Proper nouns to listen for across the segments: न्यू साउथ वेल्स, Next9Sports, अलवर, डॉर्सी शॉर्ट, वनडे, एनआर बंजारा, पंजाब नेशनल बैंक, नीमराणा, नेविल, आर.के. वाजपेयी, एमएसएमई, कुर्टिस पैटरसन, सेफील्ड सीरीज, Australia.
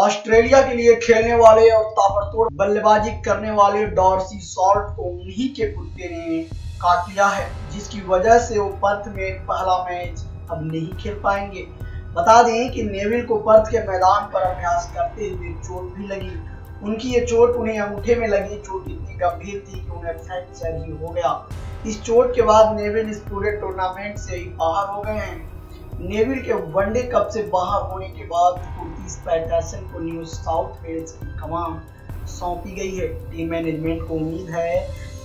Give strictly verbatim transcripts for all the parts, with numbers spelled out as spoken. Australia के लिए खेलने वाले और ताबड़तोड़ बल्लेबाजी करने वाले डॉर्सी शॉर्ट को उन्हीं के कुत्ते ने काट लिया है, जिसकी वजह से वो पर्थ में पहला मैच अब नहीं खेल पाएंगे। बता दें कि नेविल को पर्थ के मैदान पर अभ्यास करते हुए चोट भी लगी। उनकी ये चोट उन्हें अंगूठे में लगी चोट इतनी गंभीर थी कि उन्हें फ्रैक्चर ही हो गया। इस चोट के बाद नेविल इस पूरे टूर्नामेंट से ही बाहर हो गए हैं। नेविल के वनडे कप से बाहर होने के बाद कुर्टिस पैटरसन को न्यू साउथ वेल्स की कमान सौंपी गई है। टीम मैनेजमेंट को उम्मीद है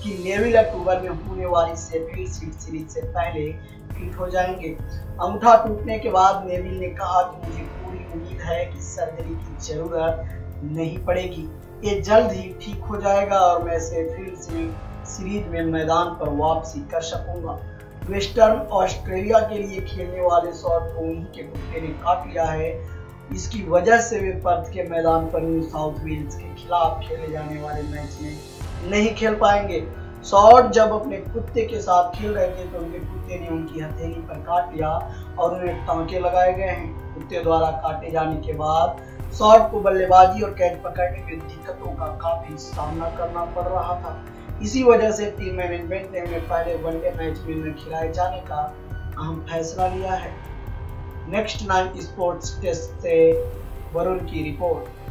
कि नेविल अक्टूबर में होने वाली सेफील्ड सीरीज से पहले फिट हो जाएंगे। अंगूठा टूटने के बाद नेविल ने कहा कि मुझे पूरी उम्मीद है कि सर्जरी की जरूरत नहीं पड़ेगी, ये जल्द ही ठीक हो जाएगा और मैं सेफील्ड सीरीज में मैदान पर वापसी कर सकूंगा। वेस्टर्न ऑस्ट्रेलिया के लिए खेलने वाले शॉर्ट को उन्हीं के कुत्ते ने काट लिया है। इसकी वजह से वे पर्थ के मैदान पर न्यू साउथ वेल्स के खिलाफ खेले जाने वाले मैच में नहीं खेल पाएंगे। शॉर्ट जब अपने कुत्ते के साथ खेल रहे थे तो उनके कुत्ते ने उनकी हथेली पर काट लिया और उन्हें टाँके लगाए गए हैं। कुत्ते द्वारा काटे जाने के बाद शॉर्ट को बल्लेबाजी और कैच पकड़ने में दिक्कतों का काफी सामना करना पड़ रहा था। इसी वजह से टीम मैनेजमेंट ने उन्हें पहले वनडे मैच में न खिलाए जाने का अहम फैसला लिया है। नेक्स्ट नाइन स्पोर्ट्स डेस्क से वरुण की रिपोर्ट।